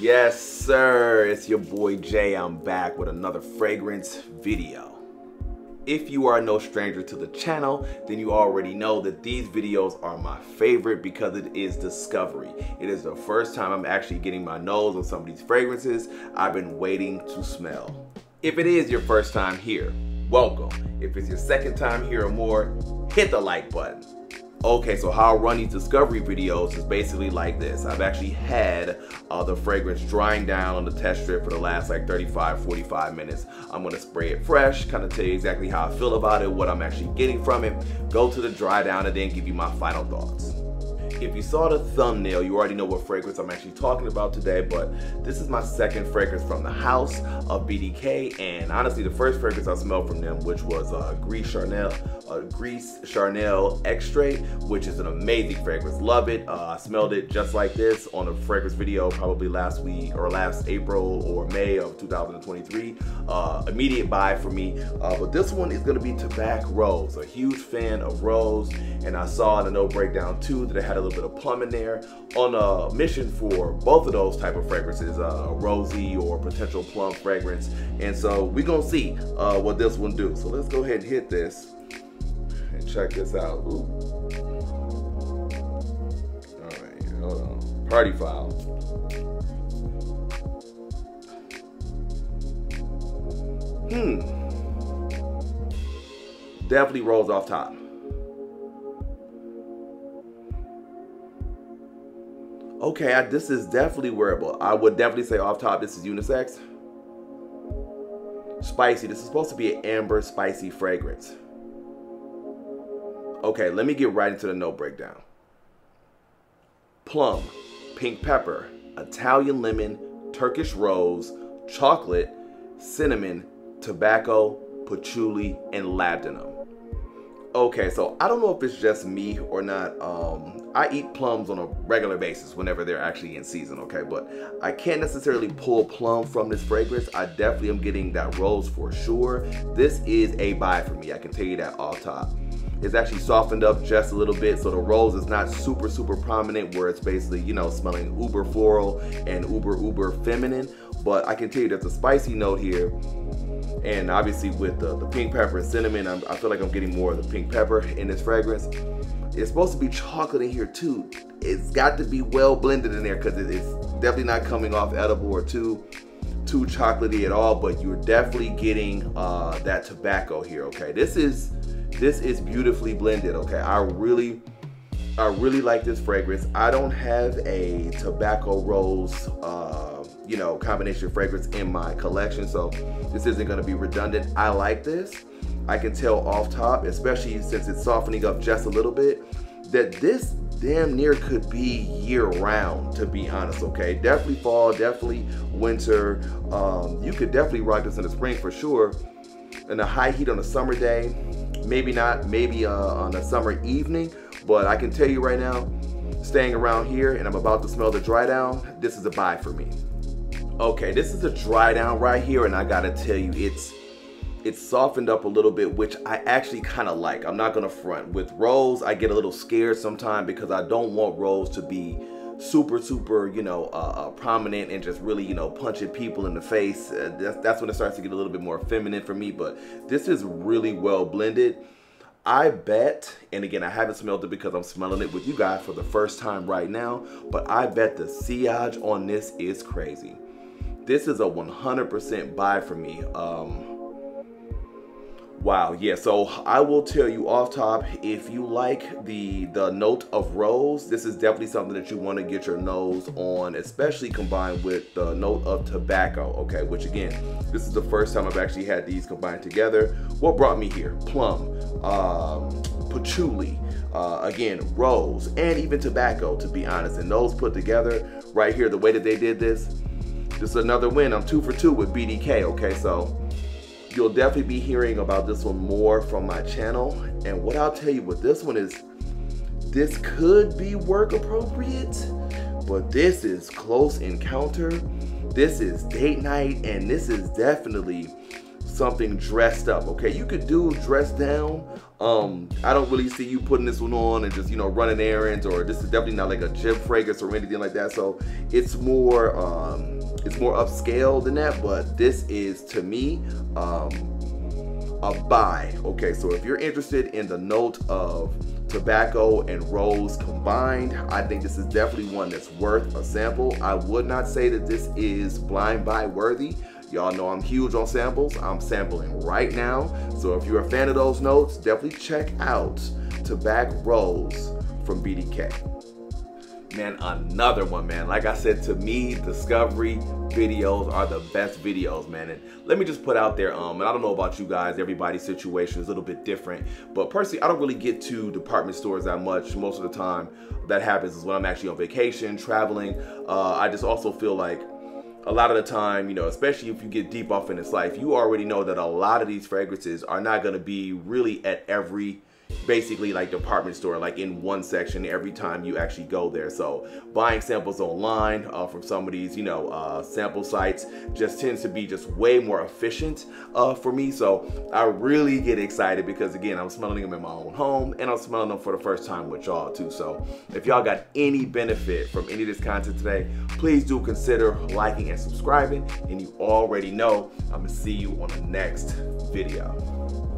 Yes sir, it's your boy Jay. I'm back with another fragrance video. If you are no stranger to the channel, then you already know that these videos are my favorite because it is discovery. It is the first time I'm actually getting my nose on some of these fragrances I've been waiting to smell. If it is your first time here, welcome. If it's your second time here or more, hit the like button. Okay, so how I run these discovery videos is basically like this. I've actually had the fragrance drying down on the test strip for the last like 35-45 minutes. I'm gonna spray it fresh, kind of tell you exactly how I feel about it, what I'm actually getting from it, go to the dry down, and then give you my final thoughts. If you saw the thumbnail, you already know what fragrance I'm actually talking about today, but this is my second fragrance from the house of BDK, and honestly, the first fragrance I smelled from them, which was Gris Charnel Extrait, which is an amazing fragrance. Love it. I smelled it just like this on a fragrance video probably last week or last April or May of 2023. Immediate buy for me, but this one is going to be Tabac Rose. A huge fan of Rose, and I saw in the No Breakdown 2 that it had a little bit of plum in there. On a mission for both of those type of fragrances, rosy or potential plum fragrance, and so we're gonna see what this one do. So let's go ahead and hit this and check this out. Ooh. All right, hold on. Party foul. Definitely rolls off top. Okay, this is definitely wearable. I would definitely say off top, this is unisex. Spicy. This is supposed to be an amber spicy fragrance. Okay, let me get right into the note breakdown. Plum, pink pepper, Italian lemon, Turkish rose, chocolate, cinnamon, tobacco, patchouli, and labdanum. Okay, so I don't know if it's just me or not. I eat plums on a regular basis whenever they're actually in season, okay? But I can't necessarily pull plum from this fragrance. I definitely am getting that rose for sure. This is a buy for me. I can tell you that off top. It's actually softened up just a little bit, so the rose is not super, super prominent where it's basically, you know, smelling uber floral and uber feminine. But I can tell you that the spicy note here, and obviously with the pink pepper and cinnamon, I feel like I'm getting more of the pink pepper in this fragrance. It's supposed to be chocolate in here too. It's got to be well blended in there because it's definitely not coming off edible or too chocolatey at all, but you're definitely getting that tobacco here, okay? This is beautifully blended, okay? I really like this fragrance. I don't have a tobacco rose you know, combination fragrance in my collection, so this isn't going to be redundant. I like this. I can tell off top, especially since it's softening up just a little bit, that this damn near could be year-round, to be honest, okay? Definitely fall, definitely winter. You could definitely rock this in the spring for sure. In a high heat on a summer day, maybe not, maybe on a summer evening, but I can tell you right now, staying around here, and I'm about to smell the dry down, this is a buy for me. Okay, this is a dry down right here, and I gotta tell you, it's softened up a little bit, which I actually kind of like. I'm not gonna front. With Rose, I get a little scared sometimes because I don't want Rose to be super, you know, prominent and just really, you know, punching people in the face. That's when it starts to get a little bit more feminine for me, but this is really well blended. I bet, and again, I haven't smelled it because I'm smelling it with you guys for the first time right now, but I bet the sillage on this is crazy. This is a 100% buy for me. Wow, yeah, so I will tell you off top, if you like the note of rose, this is definitely something that you want to get your nose on, especially combined with the note of tobacco, okay? Which again, this is the first time I've actually had these combined together. What brought me here? Plum, patchouli, again, rose, and even tobacco, to be honest. And those put together right here, the way that they did this, just another win. I'm 2 for 2 with BDK, okay? So you'll definitely be hearing about this one more from my channel. And what I'll tell you with this one is, this could be work appropriate, but this is close encounter. This is date night, and this is definitely something dressed up, okay? You could do dress down. I don't really see you putting this one on and just, you know, running errands, or this is definitely not like a gym fragrance or anything like that. So it's more upscale than that, but this is, to me, a buy. Okay, so if you're interested in the note of tobacco and rose combined, I think this is definitely one that's worth a sample. I would not say that this is blind buy worthy. Y'all know I'm huge on samples. I'm sampling right now. So if you're a fan of those notes, definitely check out Tabac Rose from BDK. Man, another one, man. Like I said, to me, discovery videos are the best videos, man. And let me just put out there, and I don't know about you guys, everybody's situation is a little bit different, but personally, I don't really get to department stores that much. Most of the time that happens is when I'm actually on vacation, traveling. I just also feel like a lot of the time, you know, especially if you get deep off in this life, you already know that a lot of these fragrances are not going to be really at every basically like department store, like in one section every time you actually go there. So buying samples online from some of these, you know, sample sites just tends to be just way more efficient for me. So I really get excited because, again, I'm smelling them in my own home and I'm smelling them for the first time with y'all too. So if y'all got any benefit from any of this content today, please do consider liking and subscribing. And you already know I'm gonna see you on the next video.